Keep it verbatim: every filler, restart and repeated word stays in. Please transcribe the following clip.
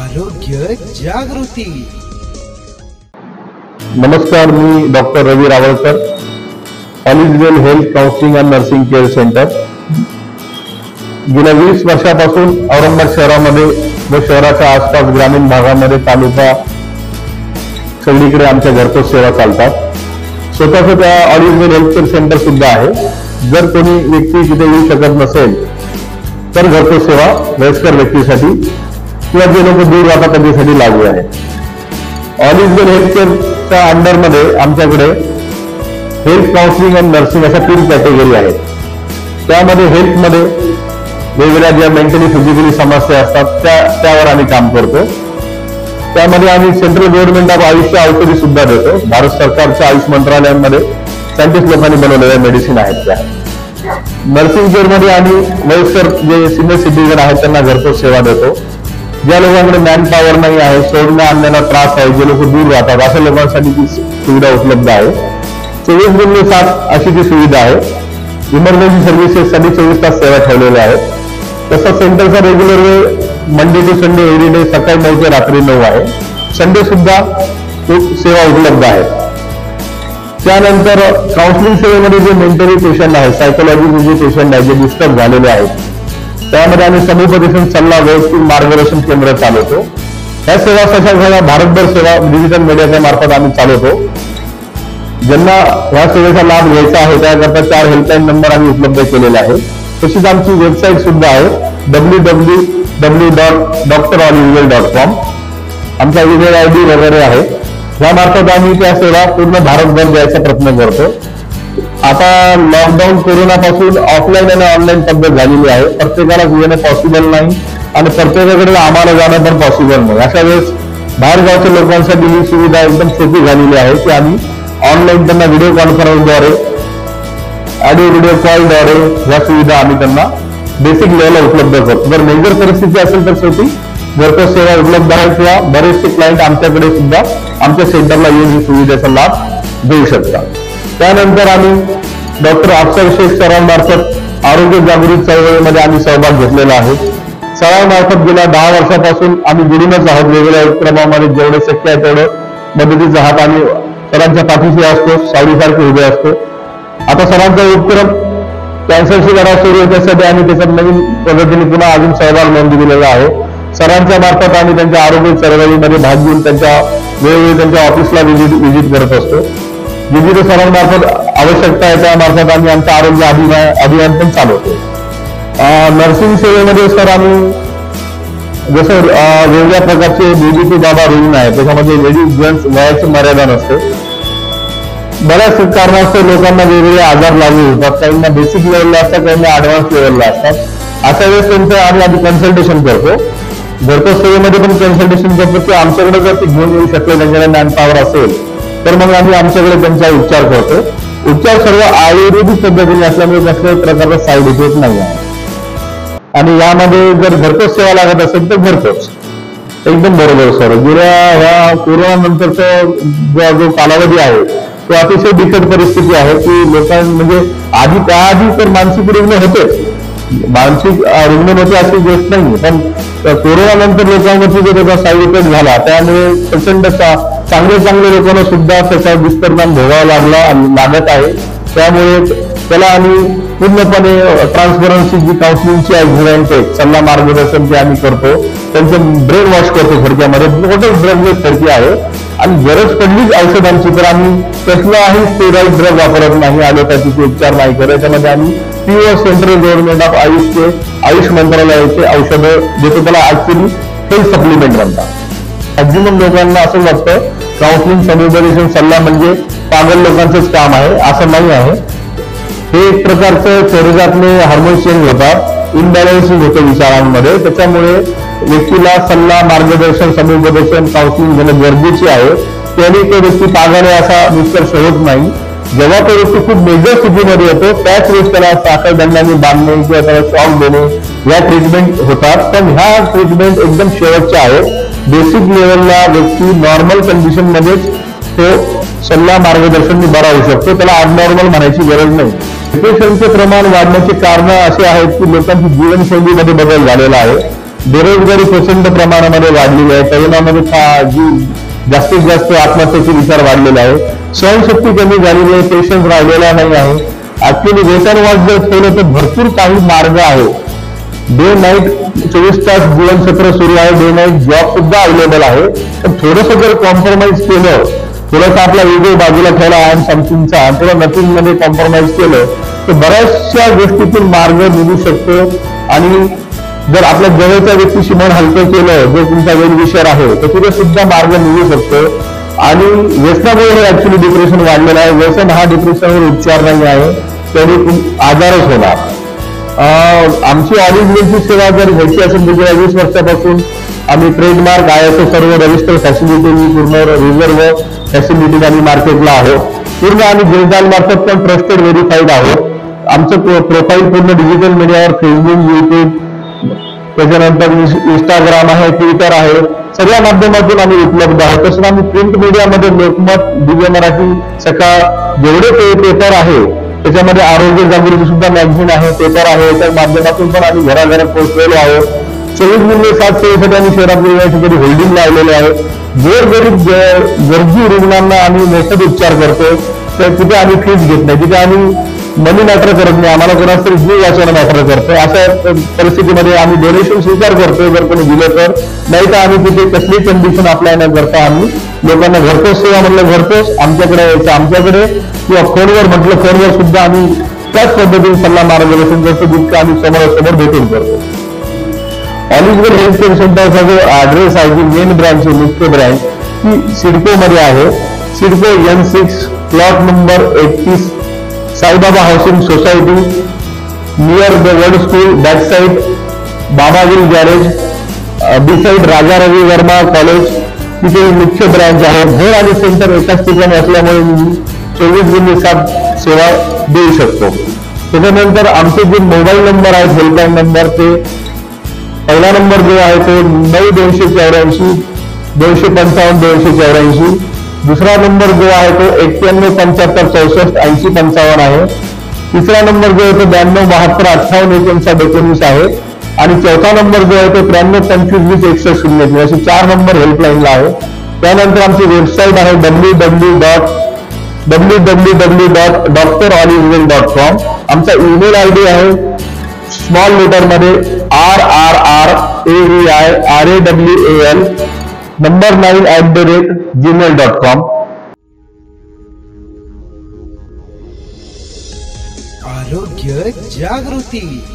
आरोग्य जागृती। नमस्कार, मी doctor Ravi Rawalkar, all is well health counselling and nursing care centre. गेल्या वीस वर्षापासून औरंगाबाद शहरामध्ये व शहराच्या आसपास ग्रामीण भागामध्ये तालुका सगळीकडे आमच्या घरपोच सेवा चालतात। स्वतःचं त्या all is well health care centre सुद्धा आहे। जर कोणी व्यक्ती जिथे येऊ शकत नसेल तर घरपोच सेवा वयस्कर व्यक्तीसाठी किंवा जे लोक दूर राहतात त्यांच्यासाठी लागू आहे। ऑल इज वेल हेल्थ केअरच्या अंडरमध्ये आमच्याकडे हेल्थ काउन्सिलिंग अँड नर्सिंग अशा तीन कॅटेगरी आहेत। त्यामध्ये हेल्थमध्ये वेगवेगळ्या ज्या मेंटली फिजिकली समस्या असतात त्या त्यावर आम्ही काम करतो। त्यामध्ये आम्ही सेंट्रल गव्हर्नमेंट ऑफ आयुषच्या औषधी सुद्धा देतो। भारत सरकारच्या आयुष मंत्रालयामध्ये सायंटिस्ट लोकांनी बनवलेल्या मेडिसिन आहेत त्या। नर्सिंग केअरमध्ये आम्ही वयस्कर जे सिनियर सिटीजन आहेत त्यांना घरपोच सेवा देतो। ज्या लोकांकडे मॅन पॉवर नाही आहे, सोडण्या आणण्याला त्रास आहे, जे लोक दूर राहतात अशा लोकांसाठी ती सुविधा उपलब्ध आहे। चोवीस गुणले सात अशी ती सुविधा आहे। इमर्जन्सी सर्व्हिसेससाठी चोवीस तास सेवा ठेवलेल्या आहेत। तसंच सेंटरचा रेग्युलर वेळ Monday to Sunday every day सकाळी नऊ ते रात्री नऊ आहे। संडे सुद्धा सेवा उपलब्ध आहे। त्यानंतर काउन्सिलिंग सेवेमध्ये जे मेंटली पेशंट आहेत, सायकोलॉजी जे पेशंट आहेत, जे डिस्टर्ब झालेले आहेत त्यामध्ये आम्ही समुपदेशन सल्ला वैयक्तिक मार्गदर्शन केंद्र चालवतो। ह्या सेवा तशा झाल्या भारतभर सेवा डिजिटल मीडियाच्या मार्फत आम्ही चालवतो। ज्यांना ह्या सेवेचा लाभ घ्यायचा आहे त्याकरता चार हेल्पलाईन नंबर आम्ही उपलब्ध केलेले आहेत। तशीच आमची वेबसाईट सुद्धा आहे W W W dot doctor all is well dot com. आमचा ईमेल आय डी वगैरे आहे। यामार्फत आम्ही त्या सेवा पूर्ण भारतभर द्यायचा प्रयत्न करतो। आता लॉकडाऊन कोरोनापासून ऑफलाईन आणि ऑनलाईन पद्धत झालेली आहे। प्रत्येकाला येणं पॉसिबल नाही आणि प्रत्येकाकडे आम्हाला जाणं पण पॉसिबल नाही। अशा वेळेस बाहेरगावच्या लोकांसाठी ही सुविधा एकदम सोपी झालेली आहे की आम्ही ऑनलाईन त्यांना व्हिडिओ कॉन्फरन्सद्वारे ऑडिओ व्हिडिओ कॉलद्वारे ह्या सुविधा आम्ही त्यांना बेसिक लेवलला उपलब्ध करतो। जर मेजर परिस्थिती असेल तर शेवटी घरपोच सेवा उपलब्ध आहे किंवा बरेचसे क्लायंट आमच्याकडे सुद्धा आमच्या सेंटरला येऊन सुविधेचा लाभ देऊ शकतात। त्यानंतर आम्ही डॉक्टर अक्षरशेष सरांमार्फत आरोग्य जागृती चळवळीमध्ये आम्ही सहभाग घेतलेला आहे। सरांमार्फत गेल्या दहा वर्षापासून आम्ही जुडूनच आहोत। वेगवेगळ्या उपक्रमामध्ये जेवढे शक्य आहे तेवढं मदतीचा हात आम्ही सरांच्या पाठीशी असतो, सावलीसारखे उभे असतो। आता सरांचा उपक्रम कॅन्सरशी लढा सुरू होत असते आणि त्याच्यात नवीन पद्धतीने पुन्हा अजून सहभाग नोंद दिलेला आहे। सरांच्या मार्फत आम्ही त्यांच्या आरोग्य चळवळीमध्ये भाग घेऊन त्यांच्या वेळोवेळी त्यांच्या ऑफिसला विजिट विजिट करत असतो। विविध सरांमार्फत आवश्यकता आहे त्यामार्फत आम्ही आमचं आरोग्य अभियान अभियान पण चालवतो। नर्सिंग सेवेमध्ये सर आम्ही जसं वेगळ्या प्रकारचे बीबीपी बाबा रुग्ण आहे त्याच्यामध्ये लेडीज जेंट्स वयाची मर्यादा नसते। बऱ्याच कारणास्तव लोकांना वेगवेगळे आजार लागू होतात। काहींना बेसिक लेवलला असतात, काहींना ॲडव्हान्स लेवलला असतात। अशा वेळेस त्यांचं आम्ही आधी कन्सल्टेशन करतो। घरपोच सेवेमध्ये पण कन्सल्टेशन करतो की आमच्याकडे जर ते घेऊन येऊ शकले, त्यांच्याकडे मॅनपॉवर असेल तर मग आम्ही आमच्याकडे त्यांचा उपचार करतो। उपचार सर्व आयुर्वेदिक पद्धतीने असल्यामुळे कसल्याही प्रकारचा साईड इफेक्ट नाही आहे। आणि यामध्ये जर घरपोच सेवा लागत असेल तर घरपोच एकदम बरोबर सर। गेल्या ह्या कोरोनानंतरचा जो जो कालावधी आहे तो अतिशय बिकट परिस्थिती आहे की लोकां म्हणजे आधी त्याआधी तर मानसिक रुग्ण होतेच, मानसिक रुग्ण होते अशी गोष्ट नाही, पण कोरोनानंतर लोकांवरती जो त्याचा साईड इफेक्ट झाला त्यामुळे प्रचंड चांगले चांगले लोकांना सुद्धा त्याचा दुष्परिणाम भोगावा लागला लागत आहे। त्यामुळे त्याला आम्ही पूर्णपणे ट्रान्सपरन्सी जी काउन्सिलिंगची आहे सल्ला मार्गदर्शन जे आम्ही करतो त्यांचं ब्रेन वॉश करतो थडक्यामध्ये। मोठंच ड्रग थडकी आहे आणि गरज पडलीच औषधांची तर आम्ही कसलाही स्टेरॉइड ड्रग वापरत नाही, ॲलोपॅथीचे उपचार नाही करत। त्यामध्ये आम्ही प्युअर सेंट्रल गव्हर्नमेंट ऑफ आयुषचे आयुष मंत्रालयाचे औषधं देतो, त्याला ॲक्च्युली हेल्थ सप्लिमेंट म्हणतात। मॅक्झिमम लोकांना असं वाटतं काउन्सिलिंग समुपदेशन सल्ला म्हणजे पागल लोकांचंच काम आहे, असं नाही आहे। हे एक प्रकारचं शरीरातले हार्मोन्स चेंज होतात, इम्बॅलन्सिंग होतं विचारांमध्ये, त्याच्यामुळे व्यक्तीला सल्ला मार्गदर्शन समुपदेशन काउन्सिलिंग घेणं गरजेचे आहे। त्याने तो व्यक्ती पागल आहे असा निष्कर्ष होत नाही। जेव्हा तो व्यक्ती खूप मेजर स्थितीमध्ये येतो त्याच वेळेस त्याला साखळ दंडाने बांधणे किंवा त्याला शॉक देणे या ट्रीटमेंट होतात, पण ह्या ट्रीटमेंट एकदम शेवटच्या आहेत। बेसिक लेवलला व्यक्ती नॉर्मल कंडिशनमध्येच तो सल्ला मार्गदर्शनने बरा होऊ शकतो, त्याला अबनॉर्मल म्हणायची गरज नाही। डिप्रेशनचे प्रमाण वाढण्याची कारणं असे आहेत की लोकांची जीवनशैलीमध्ये बदल झालेला आहे। बेरोजगारी प्रचंड प्रमाणामध्ये वाढलेली आहे। परिणामाने जी जास्तीत जास्त आत्महत्येचा विचार वाढलेला आहे, सहनशक्ती कमी झालेली आहे, पेशन्स राहिलेला नाही आहे। ऍक्च्युली वेतनवाढ जर ठेवलं तर भरपूर काही मार्ग आहे। डे नाईट चोवीस तास जीवनचक्र सुरू आहे, डे नाईट जॉब सुद्धा अवेलेबल आहे। पण थोडंसं जर कॉम्प्रोमाइज केलं, थोडासा आपला वेगळं बाजूला ठेवला आणि समथिंगचा थोडा नथिंगमध्ये कॉम्प्रोमाइज केलं तर बऱ्याचशा गोष्टीतून मार्ग निघू शकतो। आणि जर आपल्या जवळच्या व्यक्तीशी मन हलकं केलं, जो तुमचा गैरविचार आहे, तर तिथे सुद्धा मार्ग निघू शकतो। आणि व्यसनामुळे ऍक्च्युली डिप्रेशन वाढलेलं आहे। व्यसन हा डिप्रेशनवर उपचार नाही आहे, तरी आजारच होणार। आमची ऑरिजिनलची सेवा जर घ्यायची असेल तर गेल्या वीस वर्षापासून आम्ही ट्रेडमार्क आहे असं सर्व रजिस्टर फॅसिलिटी पूर्ण रिझर्व फॅसिलिटीज आम्ही मार्केटला आहोत। पूर्ण आम्ही गुलदालमार्फत पण ट्रस्टेड व्हेरीफाईड आहोत। आमचं प्रोफाईल पूर्ण डिजिटल मीडियावर फेसबुक, युट्यूब, त्याच्यानंतर इंस्टाग्राम आहे, ट्विटर आहे, सगळ्या माध्यमातून आम्ही उपलब्ध आहोत। तसं आम्ही प्रिंट मीडियामध्ये लोकमत, दिव्य मराठी, सकाळ जेवढे पे पेपर आहे त्याच्यामध्ये आरोग्य जागृती सुद्धा मॅगझिन आहे, पेपर आहे, त्या माध्यमातून पण आम्ही घराघरात पोहोचलेलो आहोत। चोवीस महिने सात सेवेसाठी आम्ही शहरातल्या या ठिकाणी होल्डिंग लावलेले आहे। गोरगरीब गरजू रुग्णांना आम्ही मोफत उपचार करतो, तर तिथे आम्ही फीज घेत नाही, तिथे आम्ही मनी मॅटर करत नाही, आम्हाला कोणाच तरी जीव वाचवणं मॅटर करतो। अशा परिस्थितीमध्ये आम्ही डोनेशन स्वीकार करतो जर कोणी दिलं तर, नाही तर आम्ही तिथे कसली कंडिशन अप्लाय न करता आम्ही लोकांना घरपोच सेवा म्हटलं घरपोच, आमच्याकडे यायचं आमच्याकडे, किंवा फोनवर म्हटलं फोनवर सुद्धा आम्ही त्याच पद्धतीने सल्ला मार्गदर्शन करतो जितकं आम्ही समोरासमोर भेटून करतो। All is well health care सेंटरचा जो ॲड्रेस आहे, जी मेन ब्रँच आहे, मुख्य ब्रँच ती सिडकोमध्ये आहे। CIDCO N six plot number एकतीस, Sai Baba housing society, near the world school, back side Babagiri garage, beside Raja Ravi Varma college, तिथे मुख्य ब्रँच आहे। घर आणि सेंटर एकाच ठिकाणी असल्यामुळे मी चोवीस गुन्हे सात सेवा देऊ शकतो। त्याच्यानंतर आमचे जे मोबाईल नंबर आहेत, हेल्पलाईन नंबर, ते पहिला नंबर जो आहे तो नऊ दोनशे चौऱ्याऐंशी दोनशे पंचावन्न दोनशे चौऱ्याऐंशी दुसरा नंबर जो आहे तो एक्क्याण्णव पंच्याहत्तर चौसष्ट ऐंशी पंचावन्न आहे। तिसरा नंबर जो आहे तो ब्याण्णव बहात्तर अठ्ठावन्न एकोणसाठ एकोणीस आहे। आणि चौथा नंबर जो आहे तो त्र्याण्णव पंचवीस वीस एकसष्ट शून्य, असे चार नंबर हेल्पलाईनला आहे। त्यानंतर आमची वेबसाईट आहे W W dot W W W dot doctor all is well dot com. आमचा ईमेल आय डी आहे स्मॉल लेटरमध्ये R R R A V I R A W A L number nine eight the rate Gmail dot com. आरोग्य जागृति।